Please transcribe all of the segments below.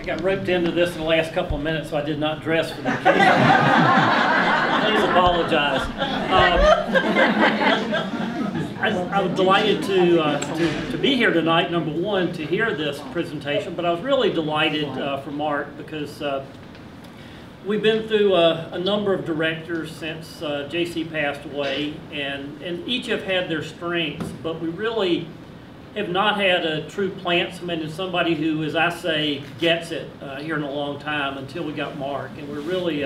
I got roped into this in the last couple of minutes, so I did not dress for the occasion. Please apologize. I'm delighted to be here tonight, number one, to hear this presentation, but I was really delighted for Mark because we've been through a number of directors since J.C. passed away, and each have had their strengths, but we really have not had a true plantsman and somebody who, as I say, gets it here in a long time until we got Mark, and we're really,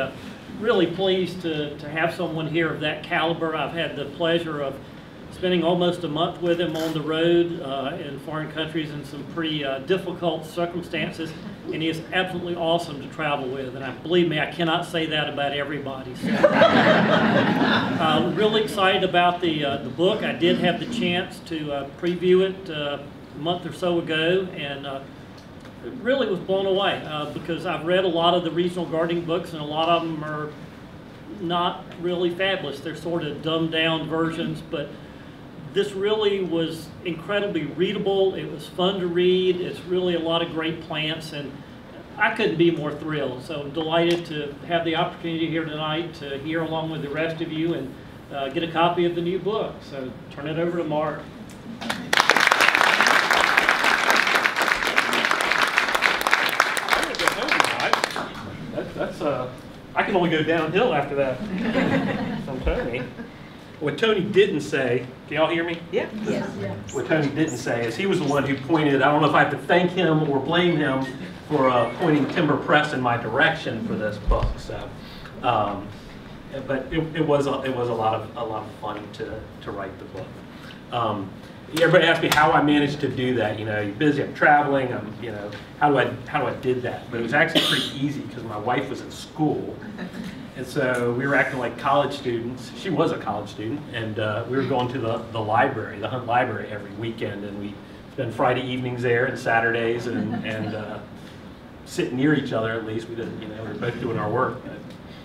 really pleased to have someone here of that caliber. I've had the pleasure of spending almost a month with him on the road in foreign countries in some pretty difficult circumstances, and he is absolutely awesome to travel with, and believe me, I cannot say that about everybody. So. I'm really excited about the book. I did have the chance to preview it a month or so ago, and really was blown away because I've read a lot of the regional gardening books, and a lot of them are not really fabulous. They're sort of dumbed-down versions, but this really was incredibly readable. It was fun to read. It's really a lot of great plants, and I couldn't be more thrilled. So I'm delighted to have the opportunity here tonight to hear along with the rest of you and get a copy of the new book. So turn it over to Mark. I can only go downhill after that from Tony. What Tony didn't say, can y'all hear me? Yeah. Yes. What Tony didn't say is he was the one who pointed, I don't know if I have to thank him or blame him for pointing Timber Press in my direction for this book. So, but it was a lot of fun to write the book. Everybody asked me how I managed to do that. You know, you're busy. I'm traveling. How do I did that? But it was actually pretty easy because my wife was at school. And so we were acting like college students. She was a college student, and we were going to the library, the Hunt Library, every weekend, and we spent Friday evenings there and Saturdays, and sit near each other at least. We didn't, you know, we were both doing our work.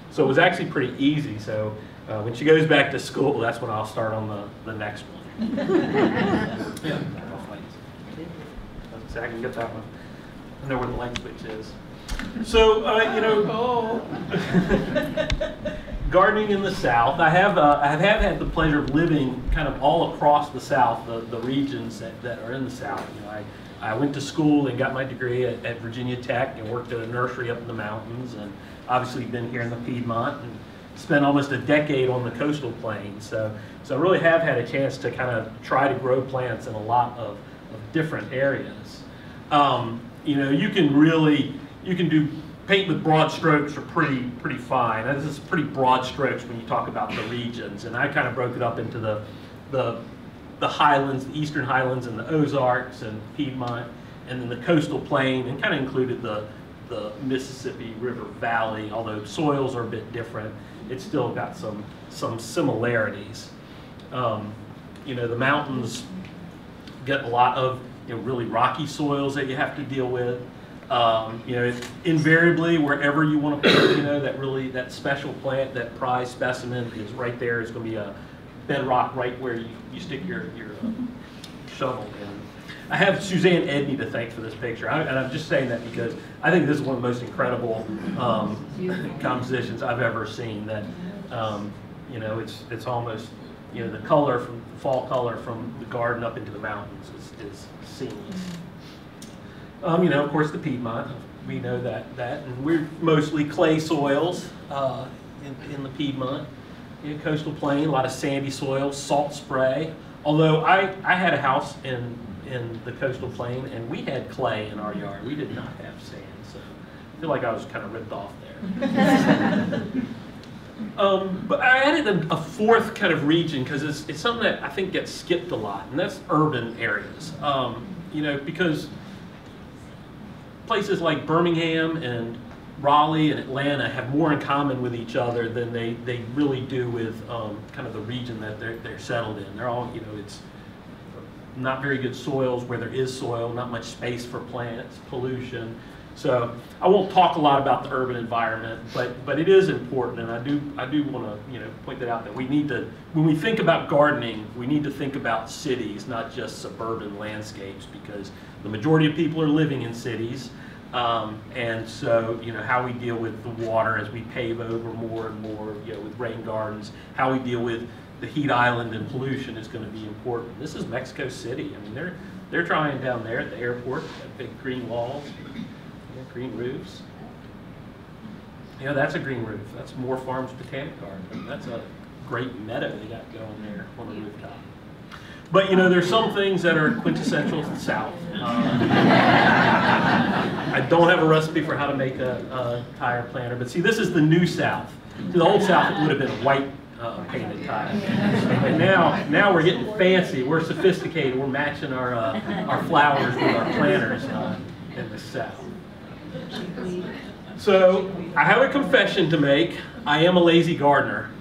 So it was actually pretty easy. So when she goes back to school, that's when I'll start on the next one. Yeah, so I can get that one. I know where the light switch is. So, you know, gardening in the South, I have had the pleasure of living kind of all across the South, the regions that are in the South. You know, I went to school and got my degree at Virginia Tech and worked at a nursery up in the mountains, and obviously been here in the Piedmont and spent almost a decade on the coastal plain. So I really have had a chance to kind of try to grow plants in a lot of different areas. You know, you can do paint with broad strokes or pretty fine. This is pretty broad strokes when you talk about the regions, and I kind of broke it up into the highlands, the eastern highlands, and the Ozarks, and Piedmont, and then the coastal plain, and kind of included the Mississippi River Valley. Although soils are a bit different, it's still got some similarities. You know, the mountains get a lot of, you know, really rocky soils that you have to deal with. You know, it's invariably wherever you want to put, you know, that special plant, that prize specimen is right there. It's going to be a bedrock right where you stick your shovel in. I have Suzanne Edney to thank for this picture, and I'm just saying that because I think this is one of the most incredible compositions I've ever seen. That you know, it's almost, you know, the color from fall color from the garden up into the mountains is seamless. You know, of course, the Piedmont. We know that, and we're mostly clay soils in the Piedmont. You know, coastal plain, a lot of sandy soil, salt spray. Although I had a house in the coastal plain, and we had clay in our yard. We did not have sand, so I feel like I was kind of ripped off there. But I added a fourth kind of region because it's something that I think gets skipped a lot, and that's urban areas. You know, because places like Birmingham and Raleigh and Atlanta have more in common with each other than they really do with kind of the region that they're settled in. They're all, you know, it's not very good soils where there is soil, not much space for plants, pollution. So I won't talk a lot about the urban environment, but it is important, and I do want to, you know, point that out, that we need to, when we think about gardening, we need to think about cities, not just suburban landscapes, because the majority of people are living in cities. And so, you know, how we deal with the water as we pave over more and more, you know, with rain gardens, how we deal with the heat island and pollution is going to be important. This is Mexico City. I mean, they're trying down there at the airport, that big green walls, green roofs. You know, that's a green roof. That's Moore Farms Botanic Garden. I mean, that's a great meadow they got going there on the rooftop. But, you know, there's some things that are quintessential to the South. I don't have a recipe for how to make a tire planter, but see, this is the new South. To the old South, it would have been white painted tires. And now we're getting fancy. We're sophisticated. We're matching our flowers with our planters in the South. So, I have a confession to make. I am a lazy gardener.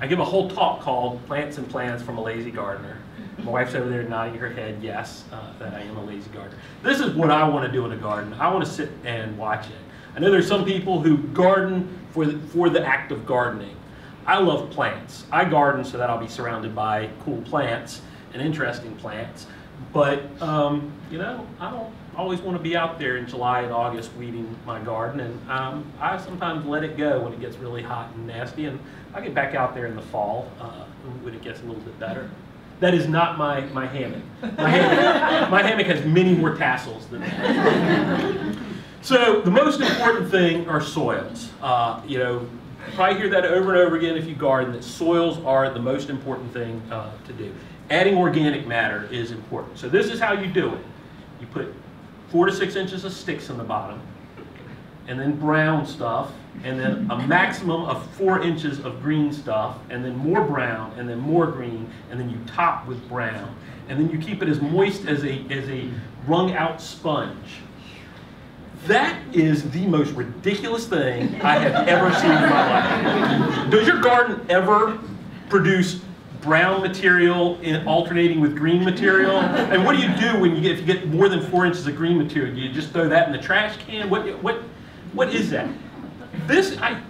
I give a whole talk called Plants and Plans from a Lazy Gardener. My wife's over there nodding her head, yes, that I am a lazy gardener. This is what I want to do in a garden. I want to sit and watch it. I know there's some people who garden for the act of gardening. I love plants. I garden so that I'll be surrounded by cool plants and interesting plants. But, you know, I don't always want to be out there in July and August weeding my garden. And I sometimes let it go when it gets really hot and nasty. And I get back out there in the fall when it gets a little bit better. That is not my hammock. My hammock has many more tassels than that. So the most important thing are soils. You know, probably hear that over and over again if you garden, that soils are the most important thing to do. Adding organic matter is important. So this is how you do it. You put 4 to 6 inches of sticks in the bottom, and then brown stuff, and then a maximum of 4 inches of green stuff, and then more brown, and then more green, and then you top with brown. And then you keep it as moist as a wrung out sponge. That is the most ridiculous thing I have ever seen in my life. Does your garden ever produce brown material alternating with green material? And what do you do when if you get more than 4 inches of green material? Do you just throw that in the trash can? What is that? This, I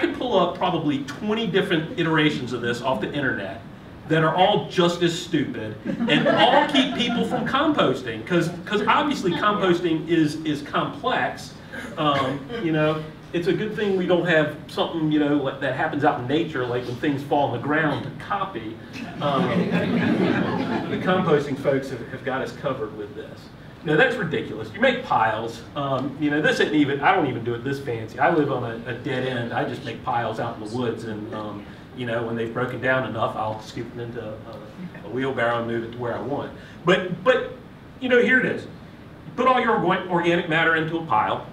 could pull up probably 20 different iterations of this off the internet that are all just as stupid and all keep people from composting, because obviously composting is complex. You know, it's a good thing we don't have something, you know, that happens out in nature, like when things fall on the ground to copy. The composting folks have got us covered with this. No, that's ridiculous. You make piles. You know, this isn't even, I don't even do it this fancy. I live on a dead end. I just make piles out in the woods, and, you know, when they've broken down enough, I'll scoop them into a wheelbarrow and move it to where I want. But, you know, here it is. You put all your organic matter into a pile.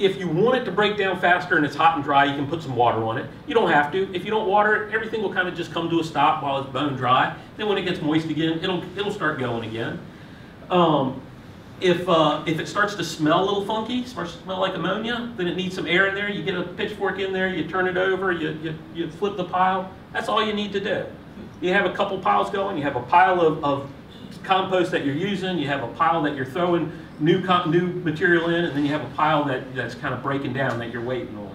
If you want it to break down faster and it's hot and dry, you can put some water on it. You don't have to. If you don't water it, everything will kind of just come to a stop while it's bone dry. Then when it gets moist again, it'll start going again. If it starts to smell a little funky, starts to smell like ammonia, then it needs some air in there. You get a pitchfork in there, you turn it over, you flip the pile. That's all you need to do. You have a couple piles going, you have a pile of compost that you're using, you have a pile that you're throwing new material in, and then you have a pile that's kind of breaking down that you're waiting on.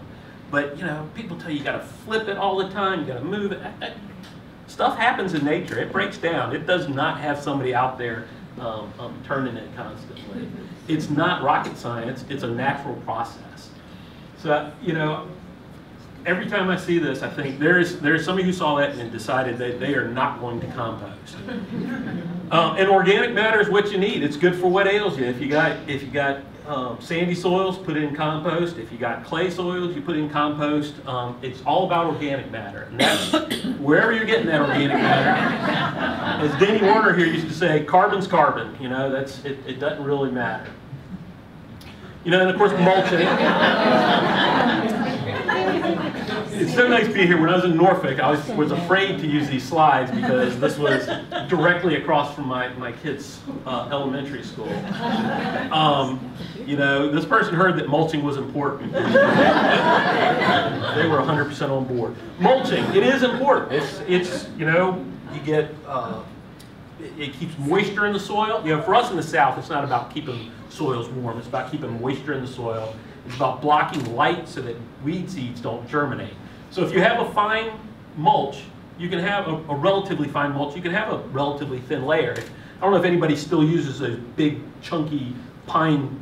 But, you know, people tell you got to flip it all the time, you got to move it. Stuff happens in nature. It breaks down. It does not have somebody out there turning it constantly. It's not rocket science, it's a natural process. So, you know, every time I see this, I think there's somebody who saw that and decided that they are not going to compost. And organic matter is what you need. It's good for what ails you. If you got sandy soils, put it in compost. If you got clay soils, you put it in compost. It's all about organic matter. And that's wherever you're getting that organic matter. As Denny Warner here used to say, carbon's carbon. You know, that's it. It doesn't really matter. You know, and of course mulching. It's so nice to be here. When I was in Norfolk, I was afraid to use these slides because this was directly across from my kids' elementary school. You know, this person heard that mulching was important. They were 100% on board. Mulching, it is important. It's you know. You get, it keeps moisture in the soil. You know, for us in the South, it's not about keeping soils warm. It's about keeping moisture in the soil. It's about blocking light so that weed seeds don't germinate. So if you have a fine mulch, you can have a relatively fine mulch. You can have a relatively thin layer. I don't know if anybody still uses those big, chunky pine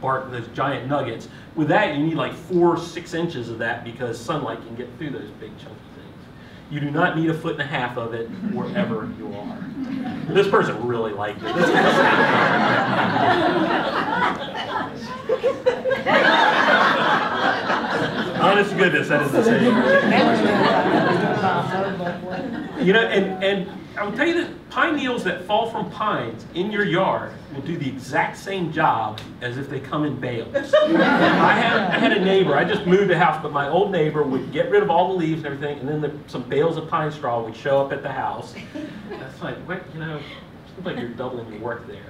bark, those giant nuggets. With that, you need like 4 or 6 inches of that because sunlight can get through those big chunky things. You do not need 1.5 feet of it wherever you are. This person really liked it. This honest to goodness, that is the same. You know, and I will tell you that pine needles that fall from pines in your yard will do the exact same job as if they come in bales. I had a neighbor, I just moved a house, but my old neighbor would get rid of all the leaves and everything, and then some bales of pine straw would show up at the house. That's like, what, you know, seems like you're doubling your work there.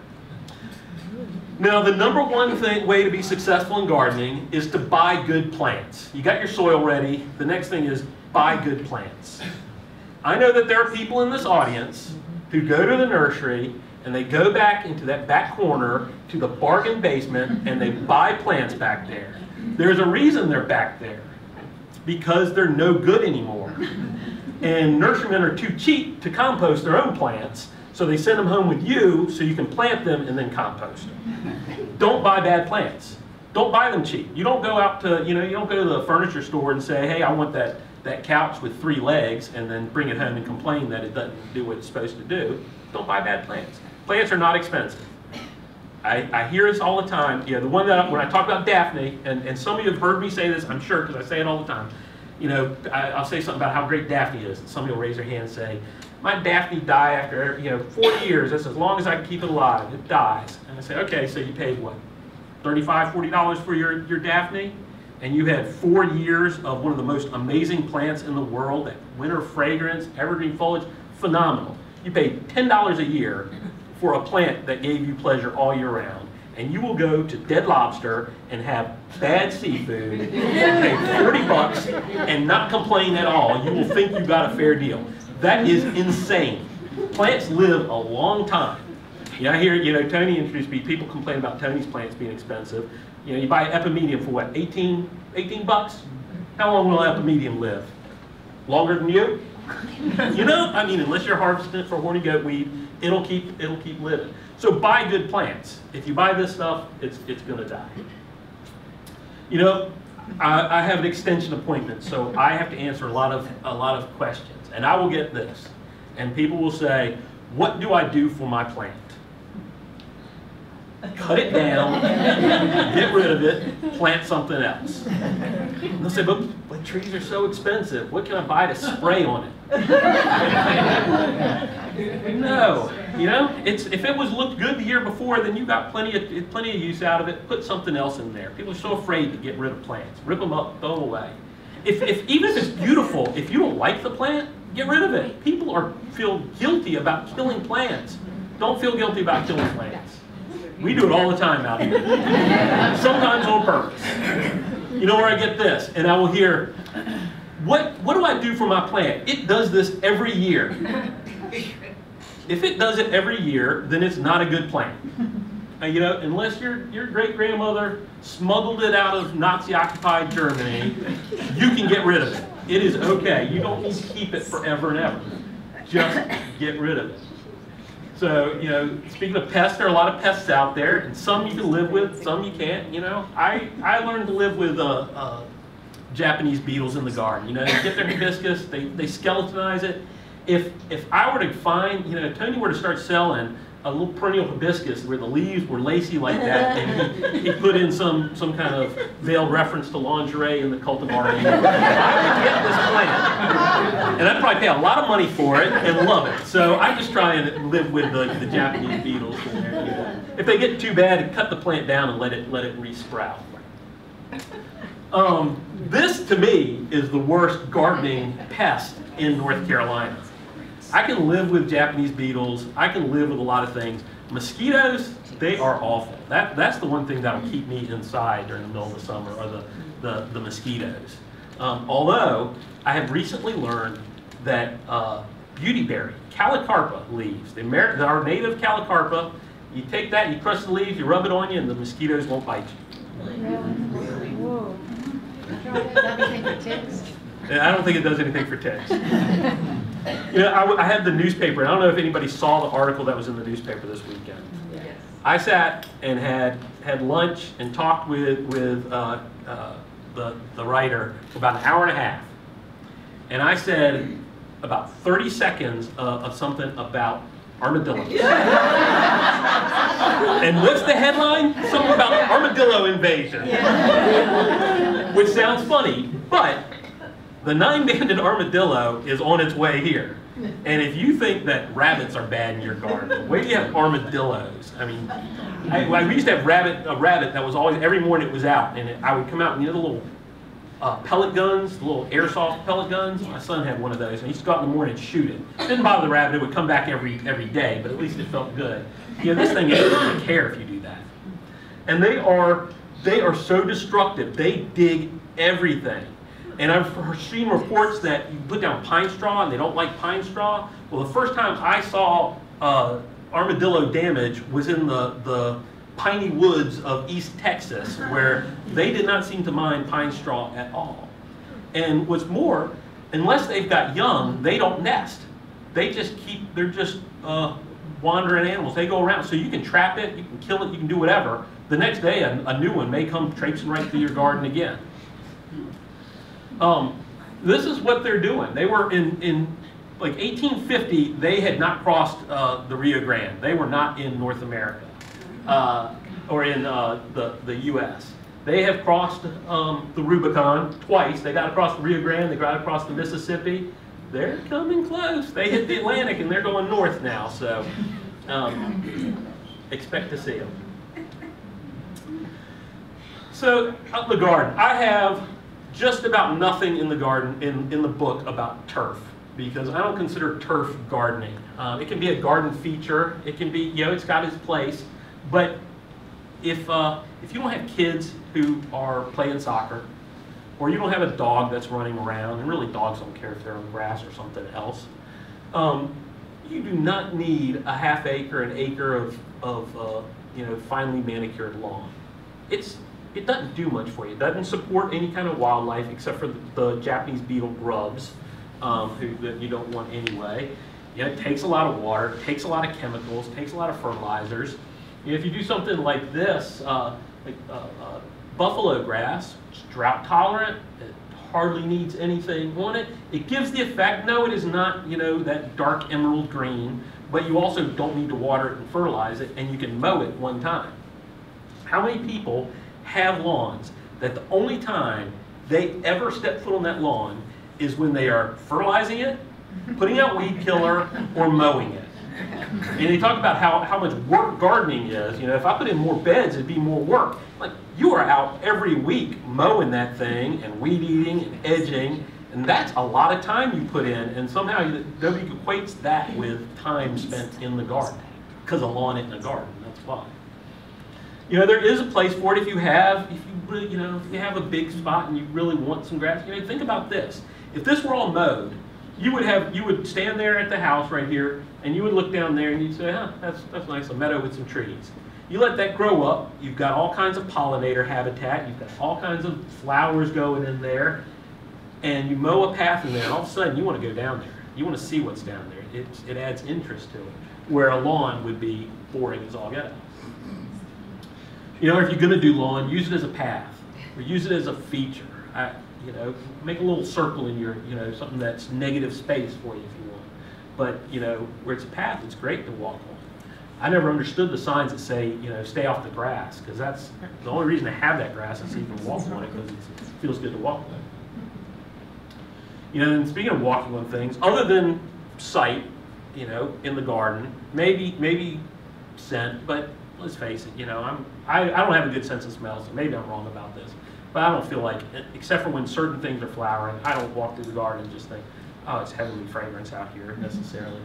Now, the number one way to be successful in gardening is to buy good plants. You got your soil ready, the next thing is buy good plants. I know that there are people in this audience who go to the nursery and they go back into that back corner to the bargain basement and they buy plants back there. There's a reason they're back there. It's because they're no good anymore. And nurserymen are too cheap to compost their own plants, so they send them home with you so you can plant them and then compost them. Don't buy bad plants. Don't buy them cheap. You don't go out to, you know, you don't go to the furniture store and say, hey, I want that couch with 3 legs and then bring it home and complain that it doesn't do what it's supposed to do. Don't buy bad plants. Plants are not expensive. I hear this all the time. You know, the one that, when I talk about Daphne, and some of you have heard me say this, I'm sure, because I say it all the time. You know, I'll say something about how great Daphne is, and somebody will raise their hand and say, my Daphne died after, you know, 40 years, that's as long as I can keep it alive, it dies. And I say, okay, so you paid what, $35, $40 for your Daphne? And you had 4 years of one of the most amazing plants in the world, that winter fragrance, evergreen foliage, phenomenal. You paid $10 a year for a plant that gave you pleasure all year round. And you will go to Dead Lobster and have bad seafood, and pay $40 and not complain at all. You will think you got a fair deal. That is insane. Plants live a long time. You know, I hear, you know, Tony introduced me, people complain about Tony's plants being expensive. You know, you buy epimedium for what, 18 bucks? How long will epimedium live? Longer than you? You know, I mean, unless you're harvesting it for horny goat weed, it'll keep living. So buy good plants. If you buy this stuff, it's gonna die. You know, I have an extension appointment, so I have to answer a lot of questions, and I will get this, and people will say, "What do I do for my plant?" Cut it down, get rid of it, plant something else. And they'll say, but trees are so expensive. What can I buy to spray on it? No, you know, if it was looked good the year before, then you got plenty of use out of it. Put something else in there. People are so afraid to get rid of plants. Rip them up, throw them away. Even if it's beautiful, if you don't like the plant, get rid of it. People feel guilty about killing plants. Don't feel guilty about killing plants. We do it all the time out here, sometimes on purpose. You know where I get this, and I will hear, what do I do for my plant? It does this every year. If it does it every year, then it's not a good plant. You know, unless your great-grandmother smuggled it out of Nazi-occupied Germany, you can get rid of it. It is okay. You don't need to keep it forever and ever. Just get rid of it. So, you know, speaking of pests, there are a lot of pests out there, and some you can live with, some you can't, you know. I learned to live with Japanese beetles in the garden. You know, they get their hibiscus, they skeletonize it. If I were to find, you know, if Tony were to start selling a little perennial hibiscus where the leaves were lacy like that, and he put in some kind of veiled reference to lingerie in the cultivar, I would get this plant. And I'd probably pay a lot of money for it and love it. So I just try and live with the Japanese beetles. If they get too bad, cut the plant down and let it re-sprout. This, to me, is the worst gardening pest in North Carolina. I can live with Japanese beetles. I can live with a lot of things. Mosquitoes, they are awful. That's the one thing that will keep me inside during the middle of the summer, are the mosquitoes. Although, I have recently learned that beautyberry, Calicarpa leaves, our native Calicarpa, you take that, you crush the leaves, you rub it on you, and the mosquitoes won't bite you. Whoa. That be for ticks? I don't think it does anything for ticks. You know, I had the newspaper, and I don't know if anybody saw the article that was in the newspaper this weekend. Yes. I sat and had lunch and talked with the writer for about an hour and a half. And I said about 30 seconds of something about armadillos. And what's the headline? Something about armadillo invasion. Yeah. Which sounds funny, but the nine-banded armadillo is on its way here. And if you think that rabbits are bad in your garden, wait till you have armadillos. I mean, we used to have a rabbit that was always, every morning it was out, and I would come out and you know the little pellet guns, the little airsoft pellet guns. My son had one of those, and he used to go out in the morning and shoot it. Didn't bother the rabbit, it would come back every day, but at least it felt good. You know, this thing doesn't really care if you do that. And they are so destructive. They dig everything. And I've seen reports that you put down pine straw and they don't like pine straw. Well, the first time I saw armadillo damage was in the piney woods of East Texas, where they did not seem to mind pine straw at all. And what's more, unless they've got young, they don't nest. They just keep, they're just wandering animals. They go around. So you can trap it, you can kill it, you can do whatever. The next day, a new one may come traipsing right through your garden again. This is what they're doing. They were in like 1850, they had not crossed the Rio Grande. They were not in North America or in the US. They have crossed the Rubicon twice. They got across the Rio Grande, they got across the Mississippi. They're coming close. They hit the Atlantic and they're going north now, so expect to see them. So up the garden, I have just about nothing in the garden, in the book about turf, because I don't consider turf gardening. It can be a garden feature, it can be, you know, it's got its place, but if you don't have kids who are playing soccer, or you don't have a dog that's running around, and really dogs don't care if they're on grass or something else, you do not need a half acre, an acre of you know, finely manicured lawn. It doesn't do much for you. It doesn't support any kind of wildlife except for the Japanese beetle grubs, that you don't want anyway. You know, it takes a lot of water, it takes a lot of chemicals, it takes a lot of fertilizers. You know, if you do something like this, like buffalo grass, it's drought tolerant, it hardly needs anything on it. It gives the effect, no, it is not, you know, that dark emerald green, but you also don't need to water it and fertilize it, and you can mow it one time. How many people have lawns that the only time they ever step foot on that lawn is when they are fertilizing it, putting out weed killer, or mowing it? And they talk about how much work gardening is. You know, if I put in more beds, it'd be more work. Like, you are out every week mowing that thing and weed eating and edging, and that's a lot of time you put in, and somehow nobody equates that with time spent in the garden, because a lawn isn't a garden, that's why. You know, there is a place for it if you have a big spot and you really want some grass. You know, think about this. If this were all mowed, you would stand there at the house right here, and you would look down there and you'd say, huh, that's nice, a meadow with some trees. You let that grow up, you've got all kinds of pollinator habitat, you've got all kinds of flowers going in there, and you mow a path in there, and all of a sudden you want to go down there. You want to see what's down there. It adds interest to it, where a lawn would be boring as all get out. You know, if you're going to do lawn, use it as a path, or use it as a feature. You know, make a little circle in your, you know, something that's negative space for you if you want. But, you know, where it's a path, it's great to walk on. I never understood the signs that say, you know, stay off the grass, because that's the only reason to have that grass is so you can walk on it, because it feels good to walk on. You know, and speaking of walking on things, other than sight, you know, in the garden, maybe scent, but let's face it, you know, I don't have a good sense of smell, so maybe I'm wrong about this, but I don't feel like, except for when certain things are flowering, I don't walk through the garden and just think, oh, it's heavenly fragrance out here necessarily.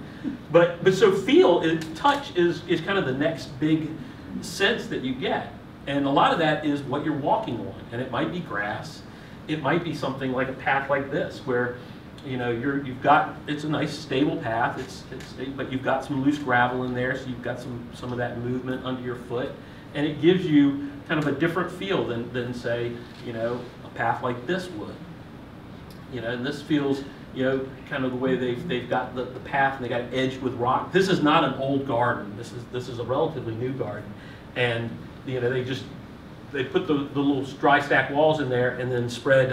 But so feel, touch is kind of the next big sense that you get, and a lot of that is what you're walking on, and it might be grass, it might be something like a path like this where, you know, it's a nice stable path, but you've got some loose gravel in there, so you've got some of that movement under your foot, and it gives you kind of a different feel than say, you know, a path like this would. You know, and this feels, you know, kind of the way they've got the path and they got it edged with rock. This is not an old garden. This is a relatively new garden. and they just put the little dry stack walls in there and then spread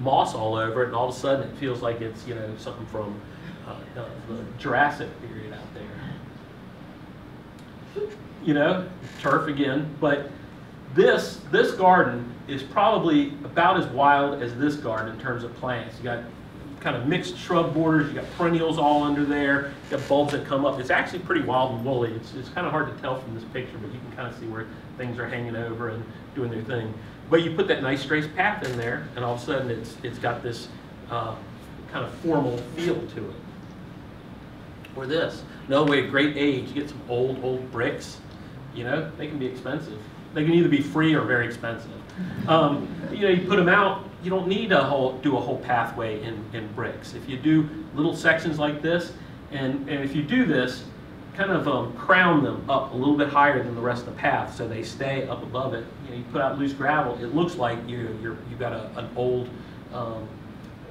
moss all over it, and all of a sudden it feels like it's something from the Jurassic period out there. Turf again, but this garden is probably about as wild as this garden in terms of plants. You got kind of mixed shrub borders, you got perennials all under there, you got bulbs that come up. It's actually pretty wild and woolly. It's kind of hard to tell from this picture, but you can kind of see where things are hanging over and doing their thing. But you put that nice straight path in there, and all of a sudden it's got this kind of formal feel to it. Or this, another way of great age, you get some old bricks, they can be expensive. They can either be free or very expensive. You put them out, you don't need to do a whole pathway in bricks. If you do little sections like this, and if you do this, kind of crown them up a little bit higher than the rest of the path so they stay up above it. You put out loose gravel, it looks like you've got an old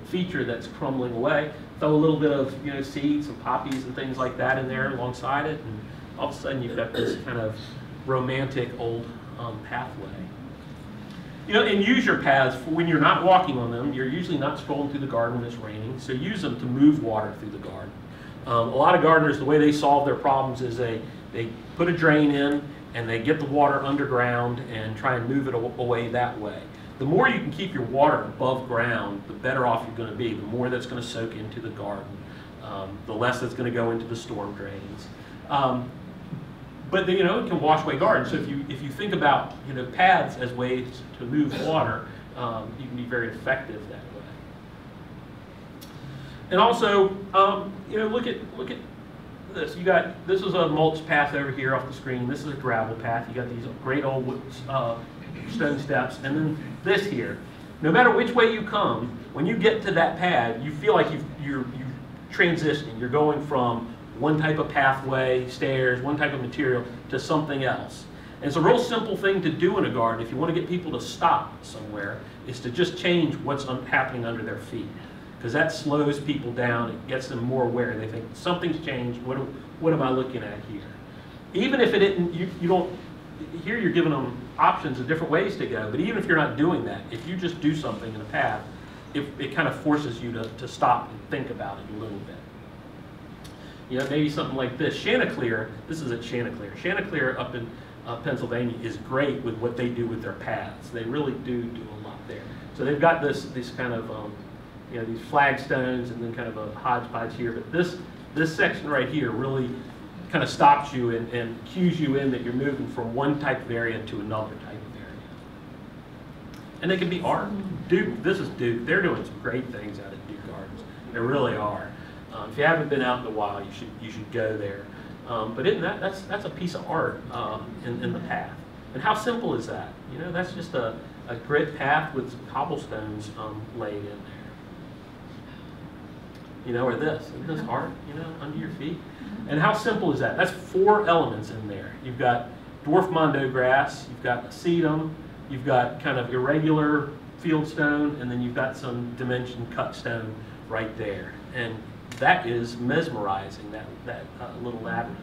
feature that's crumbling away. Throw a little bit of seeds and poppies and things like that in there alongside it, and all of a sudden you've got this kind of romantic old pathway. And use your paths for when you're not walking on them. You're usually not strolling through the garden when it's raining, so use them to move water through the garden. A lot of gardeners, the way they solve their problems is they put a drain in and they get the water underground and try and move it away that way. The more you can keep your water above ground, the better off you're going to be. The more that's going to soak into the garden, the less that's going to go into the storm drains. But it can wash away gardens. So if you think about paths as ways to move water, you can be very effective that way. And also, look at this. This is a mulch path over here off the screen. This is a gravel path. You got these great old stone steps, and then this here. No matter which way you come, when you get to that pad, you feel like you're transitioning. You're going from one type of pathway, stairs, one type of material to something else. And it's a real simple thing to do in a garden if you want to get people to stop somewhere, is to just change what's happening under their feet. Because that slows people down, it gets them more aware. They think, something's changed, what am I looking at here? Even if it isn't, you don't, here you're giving them options of different ways to go, but even if you're not doing that, if you just do something in a path, it kind of forces you to stop and think about it a little bit. Maybe something like this. Chanticleer, this is a Chanticleer. Chanticleer up in Pennsylvania is great with what they do with their paths. They really do a lot there. So they've got this kind of, these flagstones and then kind of a hodgepodge here. But this section right here really kind of stops you and cues you in that you're moving from one type of area to another type of area. And they can be art. Duke, this is Duke. They're doing some great things out at Duke Gardens. They really are. If you haven't been out in a while, you should go there. But isn't that's a piece of art in the path. And how simple is that? That's just a grid path with some cobblestones laid in there. Or this. Isn't this art? Under your feet. And how simple is that? That's four elements in there. You've got dwarf mondo grass. You've got sedum. You've got kind of irregular field stone, and then you've got some dimension cut stone right there. And that is mesmerizing, that little labyrinth.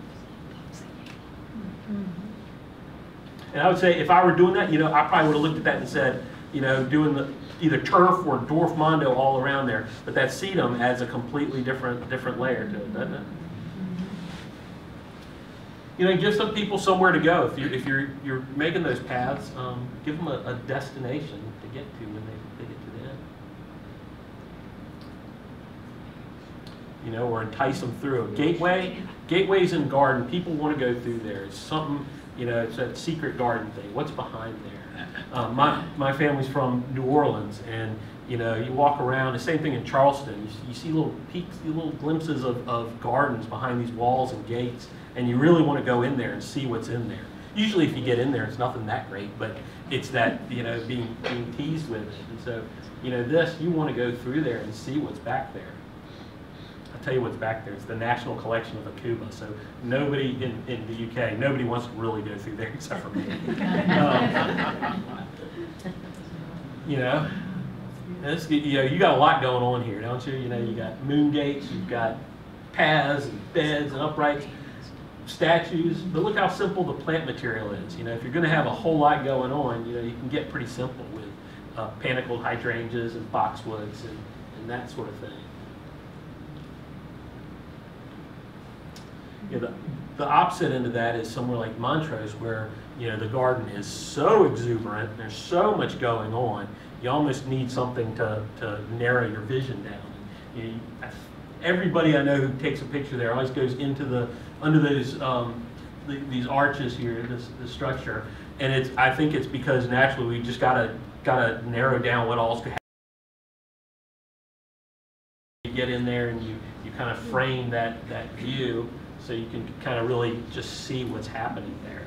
And I would say if I were doing that, I probably would have looked at that and said, doing either turf or dwarf mondo all around there. But that sedum adds a completely different layer to it, doesn't it? Give some people somewhere to go. If you're making those paths, give them a destination to get to when they get to the end. Or entice them through. Gateways in garden, people want to go through there. It's something, it's that secret garden thing. What's behind there? My family's from New Orleans, and you walk around, the same thing in Charleston. You see little peaks, little glimpses of gardens behind these walls and gates, and you really want to go in there and see what's in there. Usually if you get in there, it's nothing that great, but it's that, being teased with it. And so, you want to go through there and see what's back there. Tell you what's back there. It's the National Collection of Aucuba. So nobody in the UK, nobody wants to really go through there except for me. You got a lot going on here, don't you? You got moon gates, you've got paths and beds and uprights. statues, but look how simple the plant material is. You know, if you're going to have a whole lot going on, you know, you can get pretty simple with panicled hydrangeas and boxwoods and that sort of thing. You know, the opposite end of that is somewhere like Montrose, where, you know, the garden is so exuberant, and there's so much going on, you almost need something to narrow your vision down. You, everybody I know who takes a picture there always goes into the under those these arches here, this structure, and it's, I think it's because naturally we just gotta narrow down what all's happening. You get in there and you kind of frame that view so you can kind of really just see what's happening there.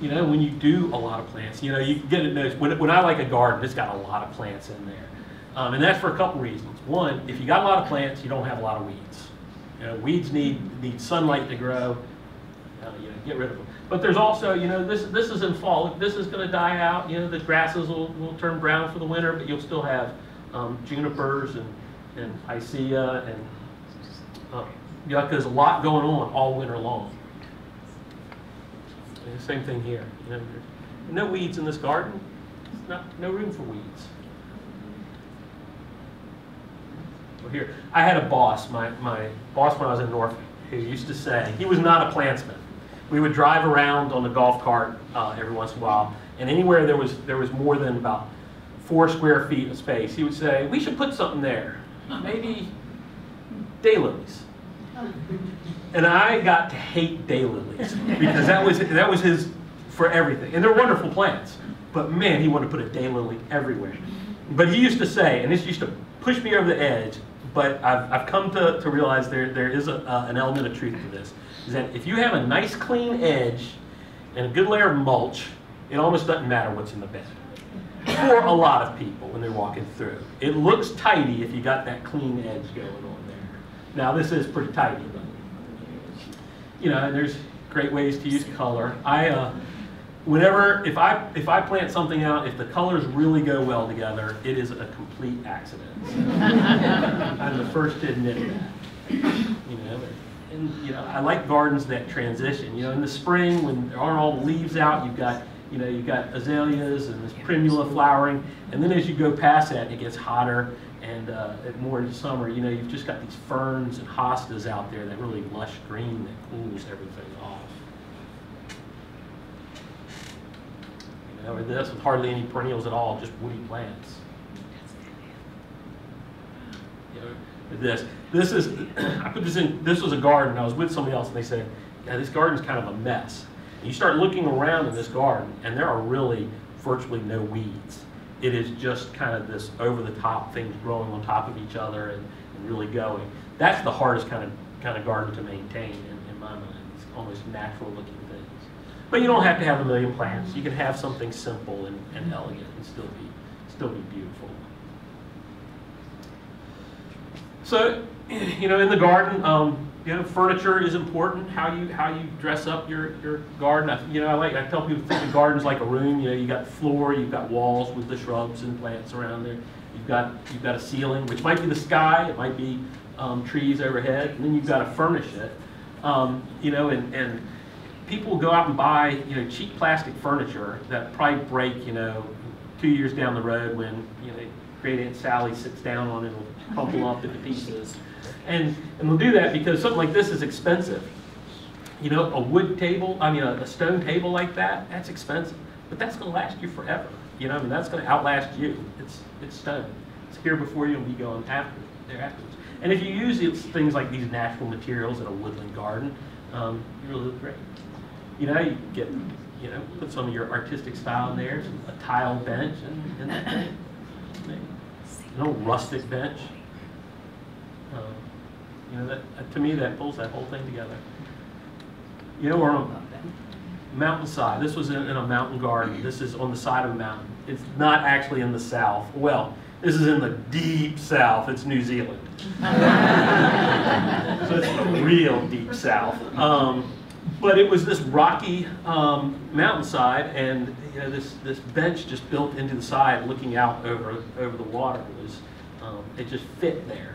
You know, when you do a lot of plants, you know, you get to notice, when I like a garden, it's got a lot of plants in there. And that's for a couple reasons. One, if you got a lot of plants, you don't have a lot of weeds. You know, weeds need sunlight to grow. You know, get rid of them. But there's also, you know, this is in fall. This is going to die out. You know, the grasses will turn brown for the winter, but you'll still have junipers and picea and yucca. There's a lot going on all winter long. And the same thing here. You know, there's no weeds in this garden. There's no room for weeds. Here. I had a boss, my boss when I was in Norfolk, who used to say, he was not a plantsman. We would drive around on a golf cart every once in a while, and anywhere there was more than about 4 square feet of space, he would say, we should put something there, maybe daylilies. And I got to hate daylilies because that was his for everything. And they're wonderful plants, but man, he wanted to put a daylily everywhere. But he used to say, and this used to push me over the edge, but I've come to realize there is an element of truth to this, is that if you have a nice clean edge and a good layer of mulch, it almost doesn't matter what's in the bed for a lot of people when they're walking through. It looks tidy if you got that clean edge going on there. Now this is pretty tidy, but you know, and there's great ways to use color. If I plant something out, if the colors really go well together, it is a complete accident. So, I'm the first to admit that. You know, and you know, I like gardens that transition. You know, in the spring when there aren't all the leaves out, you've got azaleas and this primula flowering, and then as you go past that, it gets hotter and more into summer. You know, you've just got these ferns and hostas out there, that really lush green that cools everything off. That's with hardly any perennials at all, just woody plants. You know, this is, I put this in, this was a garden, I was with somebody else and they said, yeah, this garden's kind of a mess. And you start looking around in this garden and there are really virtually no weeds. It is just kind of this over the top things growing on top of each other and really going. That's the hardest kind of garden to maintain in my mind. It's almost natural looking. But you don't have to have a million plants. You can have something simple and elegant and still be beautiful. So, you know, in the garden, you know, furniture is important. How you dress up your garden. You know, I tell people think of gardens like a room. You know, you got the floor, you've got walls with the shrubs and plants around there. You've got a ceiling, which might be the sky. It might be trees overhead, and then you've got to furnish it. You know, and people go out and buy, you know, cheap plastic furniture that probably break, you know, 2 years down the road when, you know, great Aunt Sally sits down on it and crumple up into pieces. And they'll do that because something like this is expensive. You know, a wood table, I mean, a stone table like that, that's expensive. But that's going to last you forever. You know, I mean, that's going to outlast you. It's stone. It's here before you, and be going after thereafter. And if you use things like these natural materials in a woodland garden, you really look great. You know, you get, you know, put some of your artistic style in there, a tile bench, and an old rustic bench. You know, that to me that pulls that whole thing together. You know, we're on a mountainside. This was in a mountain garden. This is on the side of a mountain. It's not actually in the south. Well, this is in the deep south. It's New Zealand, so it's the real deep south. But it was this rocky mountainside, and you know, this bench just built into the side, looking out over the water. It just fit there.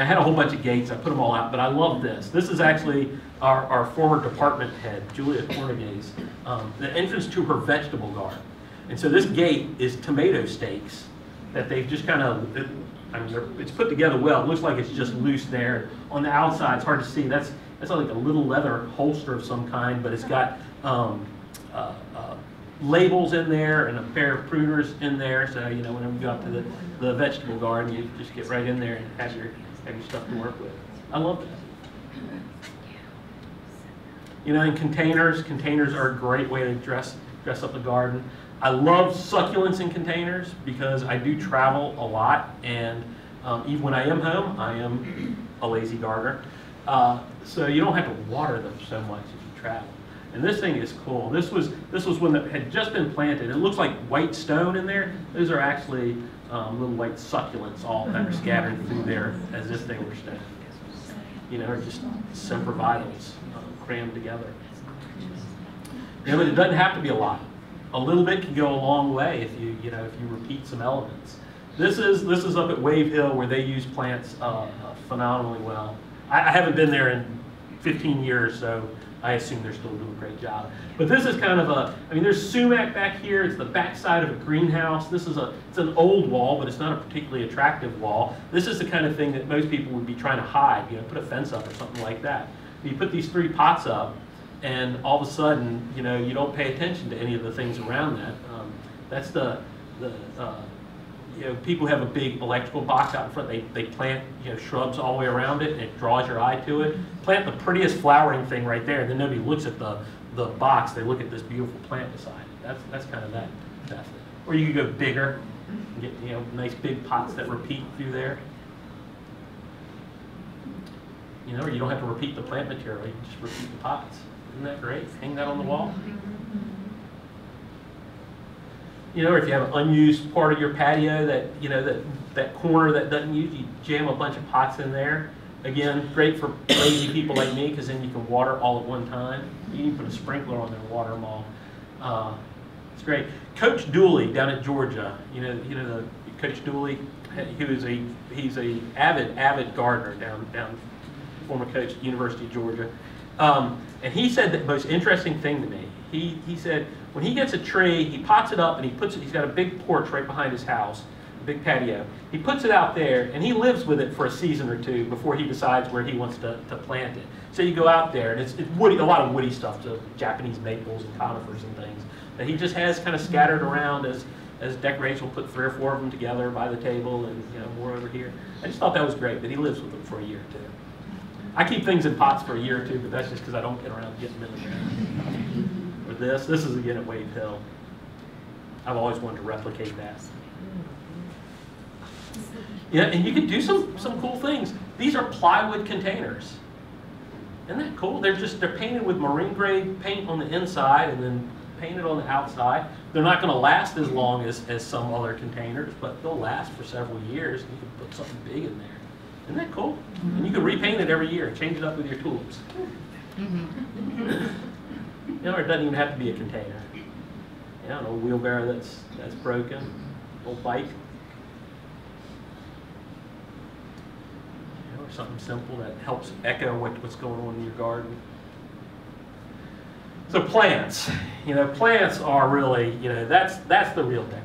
I had a whole bunch of gates. I put them all out, but I love this. This is actually our former department head, Julia Cornegay's, the entrance to her vegetable garden. And so this gate is tomato stakes that they've just kind of, it's put together well. It looks like it's just loose there. On the outside, it's hard to see. That's like a little leather holster of some kind, but it's got labels in there and a pair of pruners in there. So, you know, whenever you go up to the vegetable garden, you just get right in there and have your stuff to work with. I love that. You know, and containers are a great way to dress up the garden. I love succulents in containers because I do travel a lot, and even when I am home, I am a lazy gardener. So you don't have to water them so much if you travel. And this thing is cool. This was one that had just been planted. It looks like white stone in there. Those are actually little white succulents all that are scattered through there as if they were stone. You know, or just sempervitals crammed together. You know, but it doesn't have to be a lot. A little bit can go a long way if you repeat some elements. This is up at Wave Hill where they use plants phenomenally well. I haven't been there in 15 years, so I assume they're still doing a great job. But this is kind of a, I mean, there's sumac back here. It's the backside of a greenhouse. This is it's an old wall, but it's not a particularly attractive wall. This is the kind of thing that most people would be trying to hide, you know, put a fence up or something like that. You put these three pots up, and all of a sudden, you know, you don't pay attention to any of the things around that. That's you know, people have a big electrical box out in front. They plant, you know, shrubs all the way around it, and it draws your eye to it. Plant the prettiest flowering thing right there, and then nobody looks at the box. They look at this beautiful plant beside it. That's kind of that thing. Or you could go bigger, and get, you know, nice big pots that repeat through there. You know, or you don't have to repeat the plant material. You just repeat the pots. Isn't that great? Hang that on the wall. You know, or if you have an unused part of your patio that, you know, that corner that doesn't use, you jam a bunch of pots in there. Again, great for lazy people like me because then you can water all at one time. You can put a sprinkler on there and water them all. It's great. Coach Dooley down at Georgia, you know the Coach Dooley, he's a avid gardener down former coach at University of Georgia. And he said the most interesting thing to me. He said when he gets a tree, he pots it up and he puts it. He's got a big porch right behind his house, a big patio. He puts it out there and he lives with it for a season or two before he decides where he wants to plant it. So you go out there and it's woody, a lot of woody stuff, so Japanese maples and conifers and things that he just has kind of scattered around as decoration. We'll put 3 or 4 of them together by the table and, you know, more over here. I just thought that was great that he lives with them for a year or two. I keep things in pots for a year or two, but that's just because I don't get around to getting them in there. Or this. This is again at Wave Hill. I've always wanted to replicate that. Yeah, and you can do some cool things. These are plywood containers. Isn't that cool? They're painted with marine grade paint on the inside and then painted on the outside. They're not going to last as long as some other containers, but they'll last for several years. And you can put something big in there. Isn't that cool? Mm-hmm. And you can repaint it every year and change it up with your tulips. Mm-hmm. You know, it doesn't even have to be a container. You know, an old wheelbarrow that's broken, old bike. You know, or something simple that helps echo what's going on in your garden. So plants. You know, plants are really, you know, that's the real decoration.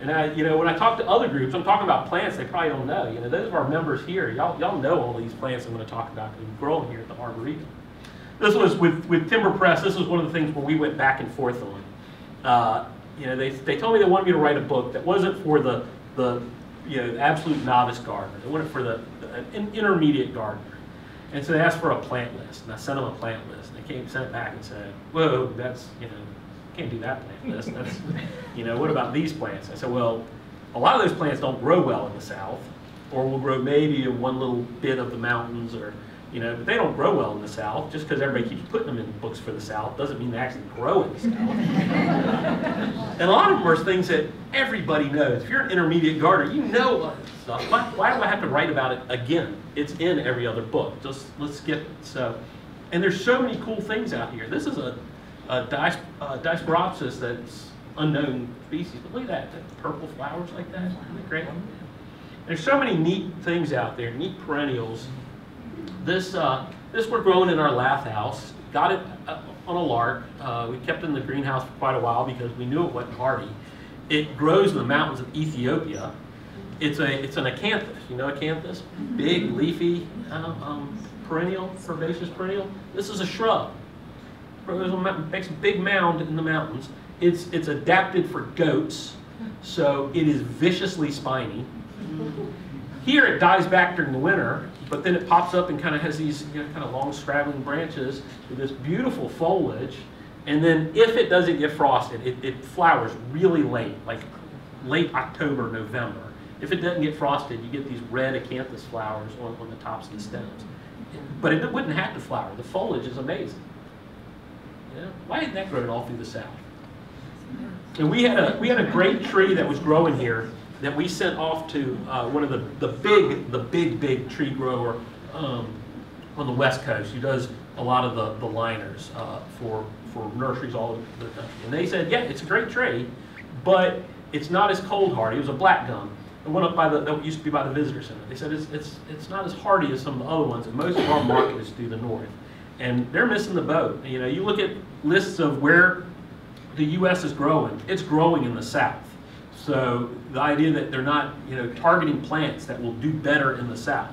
And I, you know, when I talk to other groups, I'm talking about plants they probably don't know. You know, those of our members here, y'all know all these plants I'm going to talk about because we've grown here at the Arboretum. This was with Timber Press. This was one of the things where we went back and forth on. You know, they told me they wanted me to write a book that wasn't for the you know, absolute novice gardener. They wanted it for an intermediate gardener. And so they asked for a plant list, and I sent them a plant list. And they sent it back and said, "Whoa, that's, you know, can't do that plant list. That's, you know, what about these plants?" I said, well, a lot of those plants don't grow well in the South, or will grow maybe in one little bit of the mountains, or, you know, but they don't grow well in the South. Just because everybody keeps putting them in books for the South doesn't mean they actually grow in the South. And a lot of them are things that everybody knows. If you're an intermediate gardener, you know stuff. Why do I have to write about it again? It's in every other book. Just let's skip it. So, and there's so many cool things out here. This is a Disporopsis that's unknown species, but look at that purple flowers like that. Isn't that great? There's so many neat things out there, neat perennials. This were grown in our lath house. Got it on a lark. We kept it in the greenhouse for quite a while because we knew it wasn't hardy. It grows in the mountains of Ethiopia. It's an acanthus. You know acanthus? Big, leafy, perennial, herbaceous perennial. This is a shrub. Makes a big mound in the mountains. It's adapted for goats, so it is viciously spiny. Here it dies back during the winter, but then it pops up and kind of has these kind of long straggling branches with this beautiful foliage. And then if it doesn't get frosted, it flowers really late, like late October, November. If it doesn't get frosted, you get these red acanthus flowers on the tops of the stems. But it wouldn't have to flower. The foliage is amazing. Yeah. Why isn't that growing all through the South? And we had a great tree that was growing here that we sent off to one of the big tree grower on the West Coast who does a lot of the liners for nurseries all over the country. And they said, yeah, it's a great tree, but it's not as cold hardy. It was a black gum. It went up by that used to be by the visitor center. They said it's not as hardy as some of the other ones, and most of our market is through the north. And they're missing the boat. You know, you look at lists of where the U.S. is growing. It's growing in the South. So the idea that they're not, you know, targeting plants that will do better in the South.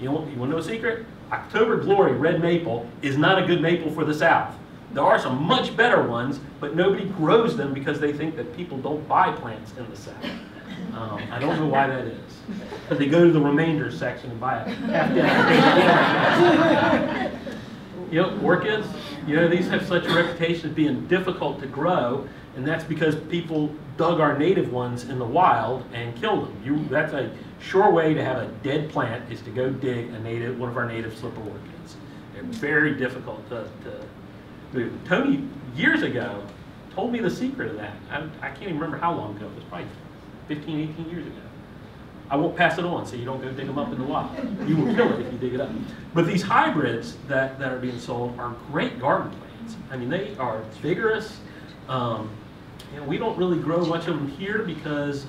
You want to know a secret? October Glory red maple is not a good maple for the South. There are some much better ones, but nobody grows them because they think that people don't buy plants in the South. I don't know why that is. But they go to the remainder section and buy it half down. You know, orchids, you know, these have such a reputation of being difficult to grow, and that's because people dug our native ones in the wild and killed them. That's a sure way to have a dead plant, is to go dig one of our native slipper orchids. They're very difficult to move. Tony, years ago, told me the secret of that. I can't even remember how long ago. It was probably 15, 18 years ago. I won't pass it on, so you don't go dig them up in the wild. You will kill it if you dig it up. But these hybrids that are being sold are great garden plants. I mean, they are vigorous. And we don't really grow much of them here because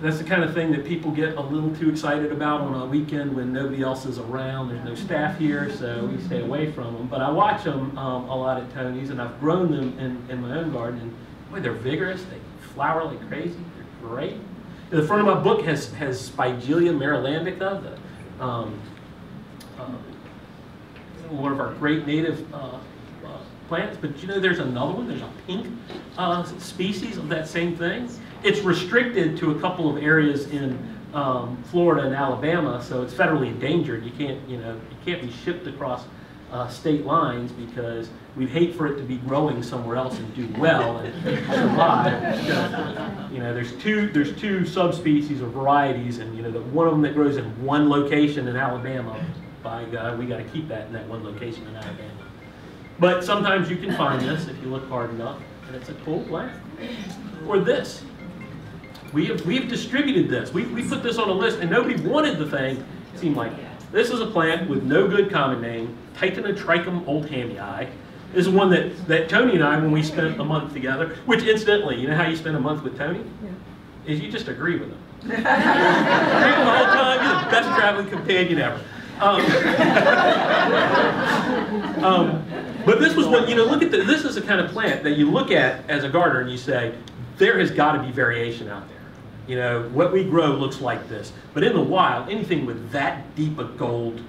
that's the kind of thing that people get a little too excited about on a weekend when nobody else is around. There's no staff here, so we stay away from them. But I watch them a lot at Tony's, and I've grown them in my own garden. And boy, they're vigorous. They flower like crazy. They're great. The front of my book has Spigelia marilandica, one of our great native plants. But you know, there's another one. There's a pink species of that same thing. It's restricted to a couple of areas in Florida and Alabama, so it's federally endangered. You can't be shipped across state lines because we'd hate for it to be growing somewhere else and do well and survive. You know, there's two subspecies or varieties, and you know, the one of them that grows in one location in Alabama, by God, we got to keep that in that one location in Alabama. But sometimes you can find this if you look hard enough, and it's a cool plant. Or this, we've distributed this. We put this on a list, and nobody wanted the thing. It seemed like. This is a plant with no good common name, Titanotrichum oldhamii. This is one that Tony and I, when we spent a month together, which incidentally, you know how you spend a month with Tony? Yeah. Is you just agree with him. You agree with him the whole time, you're the best traveling companion ever. But this was one, you know, look at this is the kind of plant that you look at as a gardener and you say, there has got to be variation out there. You know, what we grow looks like this. But in the wild, anything with that deep a gold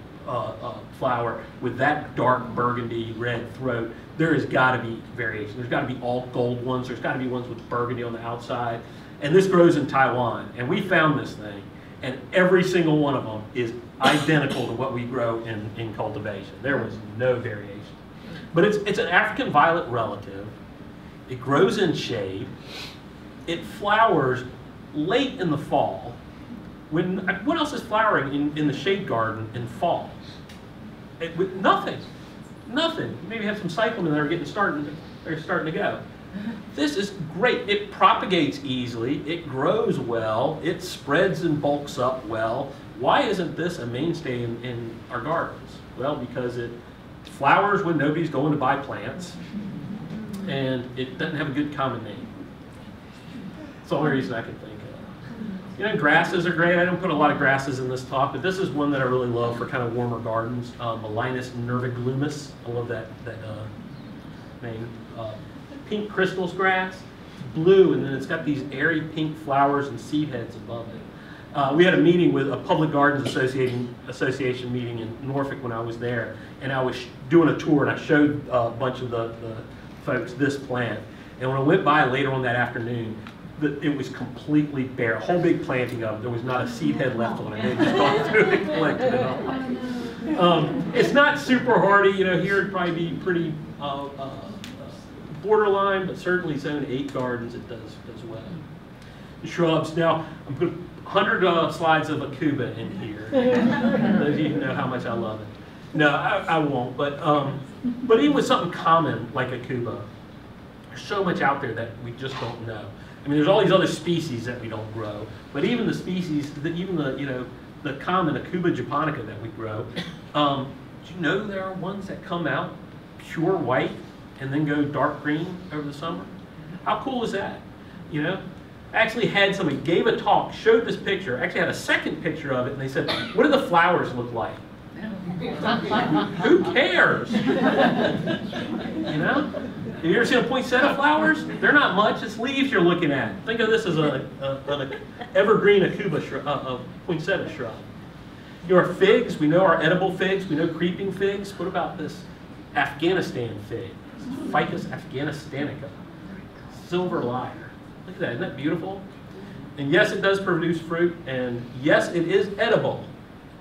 flower, with that dark burgundy red throat, there has got to be variation. There's got to be all gold ones. There's got to be ones with burgundy on the outside. And this grows in Taiwan. And we found this thing. And every single one of them is identical to what we grow in cultivation. There was no variation. But it's an African violet relative. It grows in shade. It flowers late in the fall. What else is flowering in the shade garden in fall? Nothing. You maybe have some cyclamen that are starting to go. This is great. It propagates easily. It grows well. It spreads and bulks up well. Why isn't this a mainstay in our gardens? Well, because it flowers when nobody's going to buy plants, and it doesn't have a good common name. That's the only reason I can think of. You know, grasses are great. I don't put a lot of grasses in this talk, but this is one that I really love for kind of warmer gardens. Melinus nerviglumis. I love that name. Pink crystals grass. Blue, and then it's got these airy pink flowers and seed heads above it. We had a meeting with a Public Gardens Association meeting in Norfolk when I was there, and I was doing a tour, and I showed a bunch of the folks this plant. And when I went by later on that afternoon, it was completely bare, a whole big planting of it. There was not a seed head left on it. It just gone through and collected it all. It's not super hardy. You know, here it'd probably be pretty borderline, but certainly zone 8 gardens it does well. Shrubs. Now, I'm going to 100 slides of Aucuba in here. Those of you who know how much I love it. No, I won't. But it was something common like Aucuba. There's so much out there that we just don't know. I mean, there's all these other species that we don't grow, but even the species, the common Aucuba japonica that we grow, do you know there are ones that come out pure white and then go dark green over the summer? How cool is that? You know. Actually had somebody gave a talk, showed this picture, actually had a second picture of it, and they said, what do the flowers look like? Who cares? You know? Have you ever seen a poinsettia flowers? They're not much, it's leaves you're looking at. Think of this as an evergreen Aucuba shrub, poinsettia shrub. Your figs, we know our edible figs, we know creeping figs. What about this Afghanistan fig? Ficus afghanistanica, silver lyre. Look at that, isn't that beautiful? And yes, it does produce fruit, and yes, it is edible.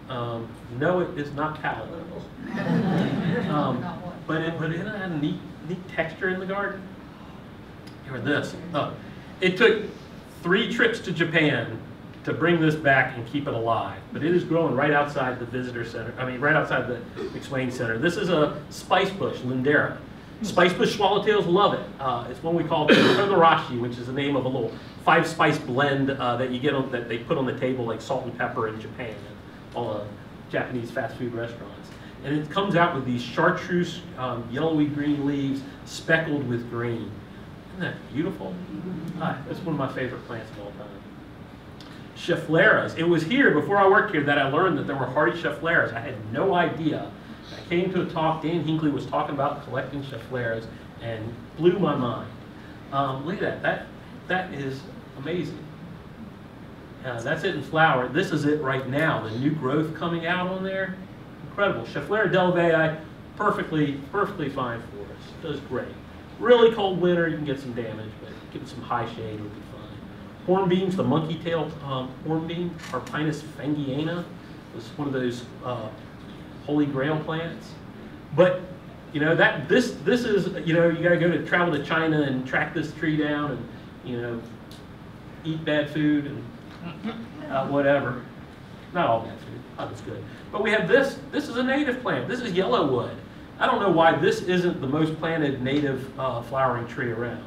No, it is not palatable. But it had a neat texture in the garden. Here, this. It took 3 trips to Japan to bring this back and keep it alive. But it is growing right outside the visitor center, right outside the McSwain Center. This is a spice bush, Lindera. Spice bush swallowtails love it. It's one we call togarashi, which is the name of a little 5-spice blend that you get on, that they put on the table like salt and pepper in Japan and all the Japanese fast food restaurants. And it comes out with these chartreuse, yellowy green leaves speckled with green. Isn't that beautiful? That's one of my favorite plants of all time. Scheffleras. It was here before I worked here that I learned that there were hardy scheffleras. I had no idea. I came to a talk, Dan Hinckley was talking about collecting scheffleras, and blew my mind. Look at that, that is amazing. That's it in flower. This is it right now, the new growth coming out on there. Incredible. Schefflera delvei, perfectly fine for us. Does great. Really cold winter, you can get some damage, but give it some high shade, it'll be fine. Hornbeams, the monkey tail hornbeam, Arpinus fangiana, was one of those holy grail plants. But you know that this is, you know, you gotta travel to China and track this tree down and, you know, eat bad food and whatever. Not all bad food, that's good. But we have this is a native plant. This is yellowwood. I don't know why this isn't the most planted native flowering tree around.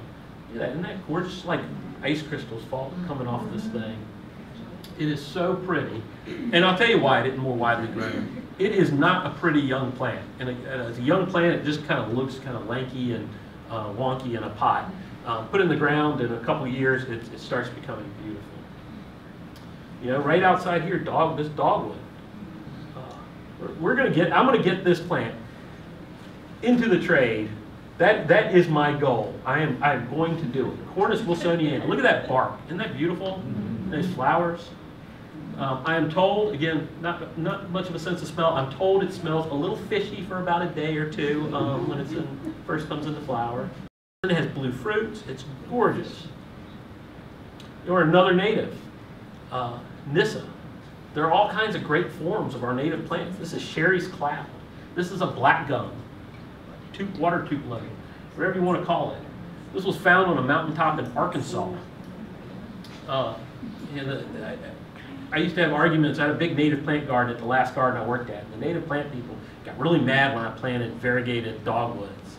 Look at that, isn't that gorgeous? Like ice crystals coming off this thing. It is so pretty. And I'll tell you why it isn't more widely grown. It is not a pretty young plant. And as a young plant, it just kind of looks kind of lanky and wonky in a pot. Put in the ground, in a couple of years, it starts becoming beautiful. You know, right outside here, this dogwood. I'm gonna get this plant into the trade. That is my goal. I am going to do it. Cornus wilsoniana. Look at that bark. Isn't that beautiful? Mm-hmm. Those flowers. I am told, again, not much of a sense of smell, I'm told it smells a little fishy for about a day or two when it first comes into flower. And it has blue fruits, it's gorgeous. Or another native, Nissa. There are all kinds of great forms of our native plants. This is Sherry's Cloud. This is a black gum, water tupelo, whatever you want to call it. This was found on a mountaintop in Arkansas. I used to have arguments. I had a big native plant garden at the last garden I worked at. And the native plant people got really mad when I planted variegated dogwoods.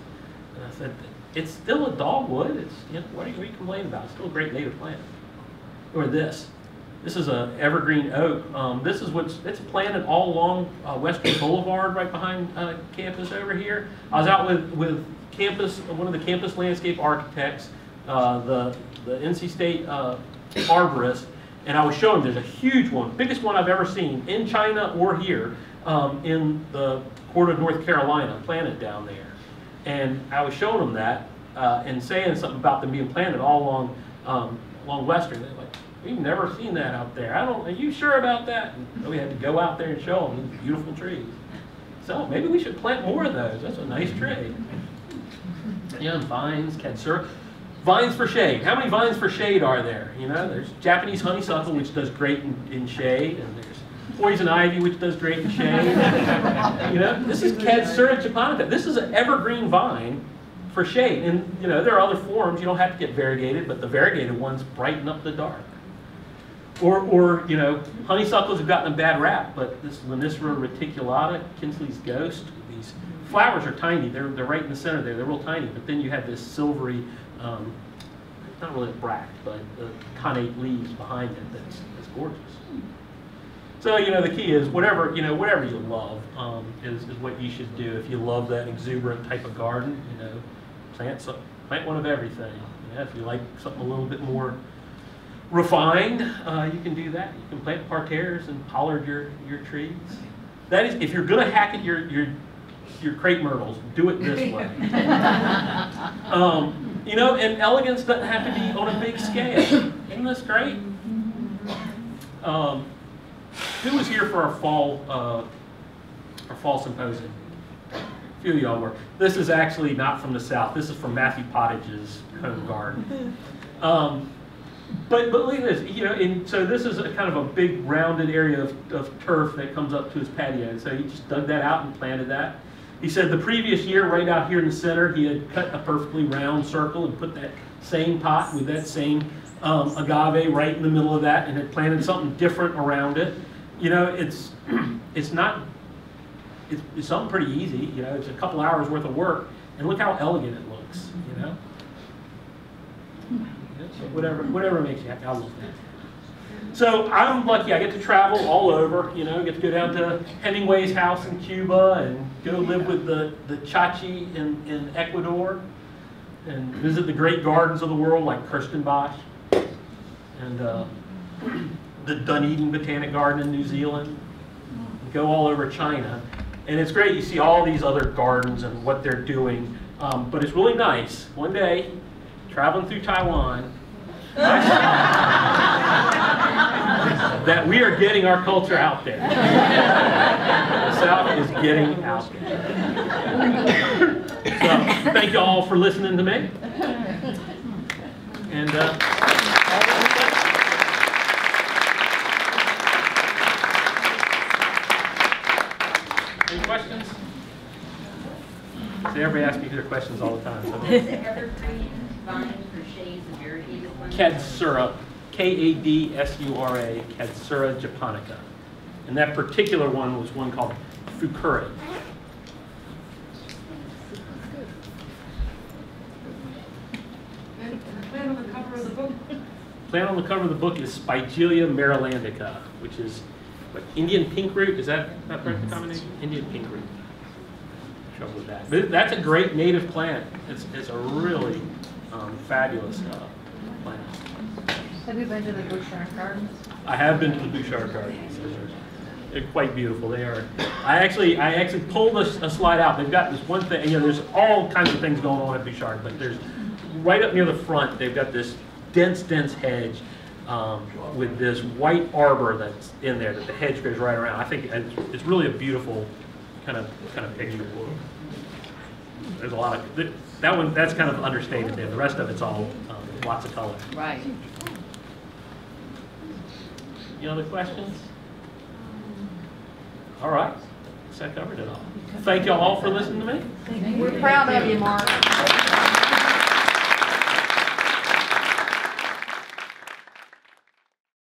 And I said, it's still a dogwood. It's, you know, what are you complaining about? It's still a great native plant. Or this. This is an evergreen oak. This is it's planted all along Western Boulevard right behind campus over here. I was out with campus, one of the campus landscape architects, the NC State arborist. And I was showing there's a huge one, biggest one I've ever seen in China or here, in the Court of North Carolina, planted down there. And I was showing them that and saying something about them being planted all along Western. They're like, we've never seen that out there. Are you sure about that? And we had to go out there and show them these beautiful trees. So maybe we should plant more of those. That's a nice tree. Yeah, vines, Kadsura. Vines for shade. How many vines for shade are there? You know, there's Japanese honeysuckle, which does great in shade, and there's poison ivy, which does great in shade. You know, this is Kadsura japonica. This is an evergreen vine for shade, and you know there are other forms. You don't have to get variegated, but the variegated ones brighten up the dark. Or you know, honeysuckles have gotten a bad rap, but this Lonicera reticulata, Kinsley's ghost. These flowers are tiny. They're right in the center there. They're real tiny. But then you have this silvery. Not really a bract, but the connate leaves behind it that's gorgeous. So, you know, the key is whatever you love is what you should do. If you love that exuberant type of garden, you know, plant one of everything. You know, if you like something a little bit more refined, you can do that. You can plant parterres and pollard your trees. That is, if you're going to hack at your crepe myrtles, do it this way. You know, and elegance doesn't have to be on a big scale. Isn't this great? Who was here for our fall symposium? A few of y'all were. This is actually not from the South. This is from Matthew Pottage's home garden. But look at this. You know, and so this is a kind of a big rounded area of turf that comes up to his patio. So he just dug that out and planted that. He said the previous year, right out here in the center, he had cut a perfectly round circle and put that same pot with that same agave right in the middle of that, and had planted something different around it. You know, it's something pretty easy. You know, it's a couple hours worth of work, and look how elegant it looks. You know, so whatever makes you happy, I love that. So I'm lucky, I get to travel all over, you know, I get to go down to Hemingway's house in Cuba and go live with the Chachi in Ecuador and visit the great gardens of the world like Kirstenbosch and the Dunedin Botanic Garden in New Zealand. You go all over China, and it's great, you see all these other gardens and what they're doing, but it's really nice. One day, traveling through Taiwan, that we are getting our culture out there. The South is getting out there. So, thank you all for listening to me. And any questions? See, everybody asks me their questions all the time. So. What's the evergreen vine for shades of variegated ones? Kadsura. Kadsura, Kadsura japonica. And that particular one was one called Fukuri. And the plant on the cover of the book? Plant on the cover of the book is Spigelia marilandica, which is what, Indian pink root? Is that correct, the combination? Indian pink root. Trouble with that. But that's a great native plant. It's a really fabulous plant. Have you been to the Butchart Gardens? I have been to the Butchart Gardens. They're quite beautiful. They are. I actually pulled a slide out. They've got this one thing. You know, there's all kinds of things going on at Butchart, but there's right up near the front. They've got this dense hedge with this white arbor that's in there that the hedge goes right around. I think it's really a beautiful kind of picture. There's a lot of that one. That's kind of understated there. The rest of it's all lots of color. Right. Any other questions? All right, so I covered it all. Thank you all for listening to me. We're proud of you, Mark.